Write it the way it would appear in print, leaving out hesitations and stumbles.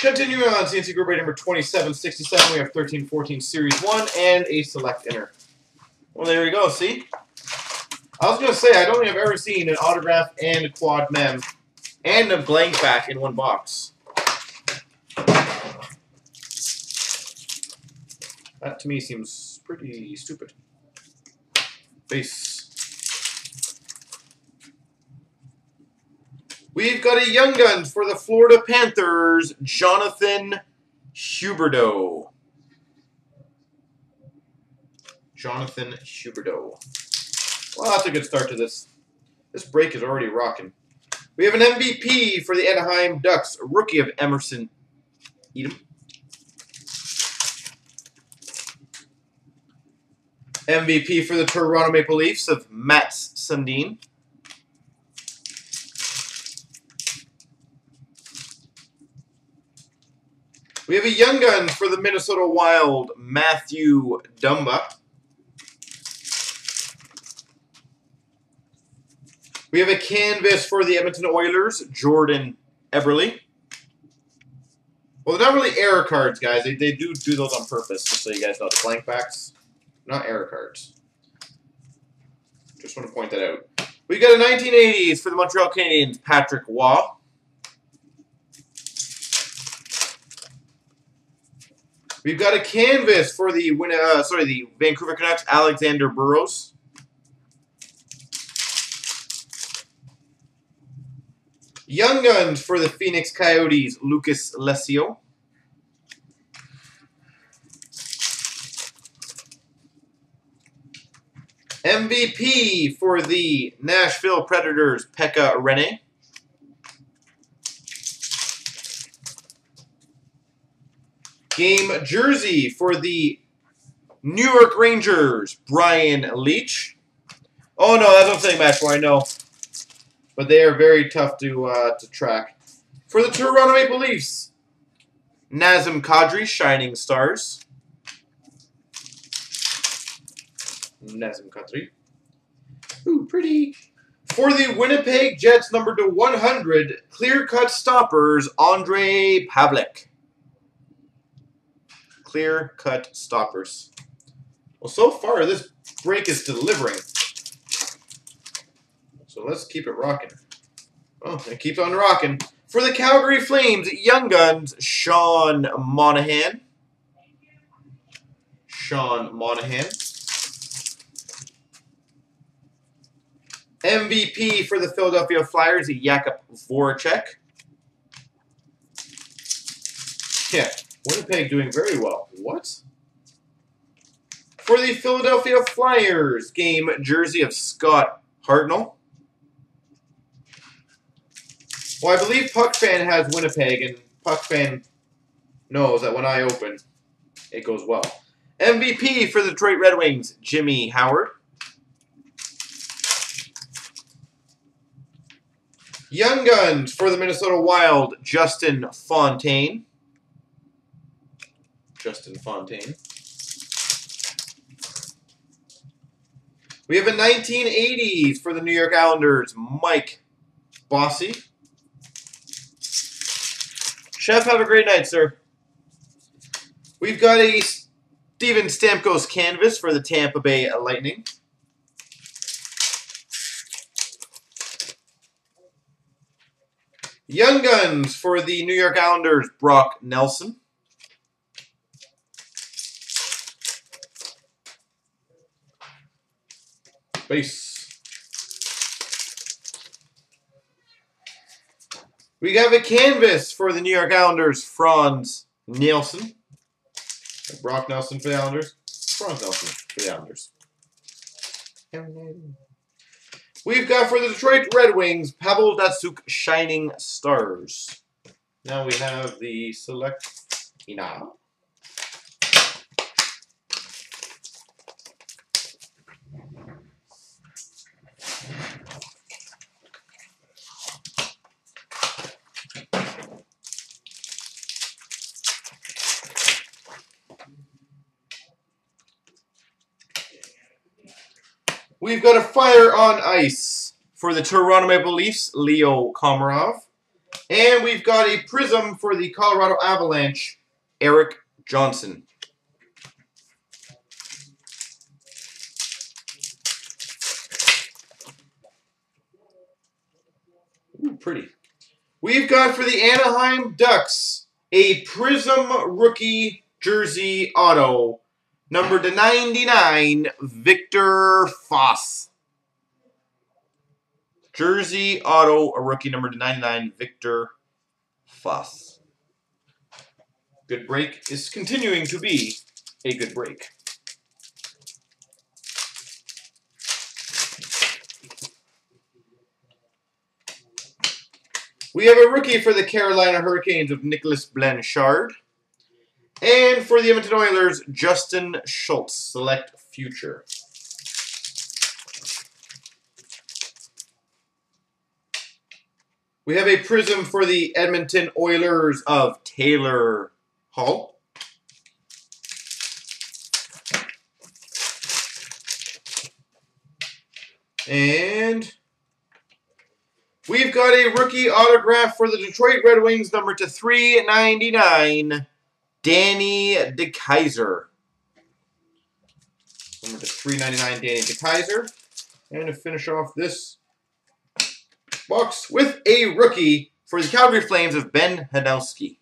Continuing on, CNC Group Rate number 2767, we have 13-14 Series 1 and a select inner. Well, there we go, see? I was going to say, I don't think I've ever seen an autograph and a quad mem and a blank back in one box. That, to me, seems pretty stupid. Base. We've got a Young Guns for the Florida Panthers, Jonathan Huberdeau. Jonathan Huberdeau. Well, that's a good start to this. This break is already rocking. We have an MVP for the Anaheim Ducks, a rookie of Emerson Eaton. MVP for the Toronto Maple Leafs of Mats Sundin. We have a Young Gun for the Minnesota Wild, Matthew Dumba. We have a canvas for the Edmonton Oilers, Jordan Eberle. Well, they're not really error cards, guys. They do those on purpose, just so you guys know the blank backs. Not error cards. Just want to point that out. We've got a 1980s for the Montreal Canadiens, Patrick Waugh. We've got a canvas for the Vancouver Canucks, Alexander Burrows. Young Guns for the Phoenix Coyotes, Lucas Lesio. MVP for the Nashville Predators, Pekka René. Game jersey for the New York Rangers, Brian Leetch. Oh no, that's what I'm saying, Match, I know. But they are very tough to track. For the Toronto Maple Leafs, Nazem Kadri, Shining Stars. Nazem Kadri. Ooh, pretty. For the Winnipeg Jets, number to 100, clear-cut stoppers, Andre Pavlik. Clear-cut stoppers. Well, so far, this break is delivering. So let's keep it rocking. Oh, it keeps on rocking. For the Calgary Flames, Young Guns, Sean Monahan. Sean Monahan. MVP for the Philadelphia Flyers, Jakub Voracek. Yeah, Winnipeg doing very well. What? For the Philadelphia Flyers, game jersey of Scott Hartnell. Well, I believe PuckFan has Winnipeg, and PuckFan knows that when I open, it goes well. MVP for the Detroit Red Wings, Jimmy Howard. Young Guns for the Minnesota Wild, Justin Fontaine. Justin Fontaine. We have a 1980s for the New York Islanders, Mike Bossy. Chef, have a great night, sir. We've got a Steven Stamkos canvas for the Tampa Bay Lightning. Young Guns for the New York Islanders, Brock Nelson. Base. We have a canvas for the New York Islanders, Frans Nielsen. Brock Nelson for the Islanders. Frans Nielsen for the Islanders. We've got for the Detroit Red Wings, Pavel Datsyuk, Shining Stars. Now we have the select inner. We've got a Fire on Ice for the Toronto Maple Leafs, Leo Komarov. And we've got a prism for the Colorado Avalanche, Eric Johnson. Ooh, pretty. We've got for the Anaheim Ducks a prism rookie jersey auto, number /99, Victor Foss. Jersey auto, a rookie number /99, Victor Foss. Good break is continuing to be a good break. We have a rookie for the Carolina Hurricanes of Nicholas Blanchard. And for the Edmonton Oilers, Justin Schultz, select future. We have a prism for the Edmonton Oilers of Taylor Hall. And we've got a rookie autograph for the Detroit Red Wings, number /399, Danny DeKeyser. Number /399, Danny DeKeyser. And to finish off this box with a rookie for the Calgary Flames of Ben Hanowski.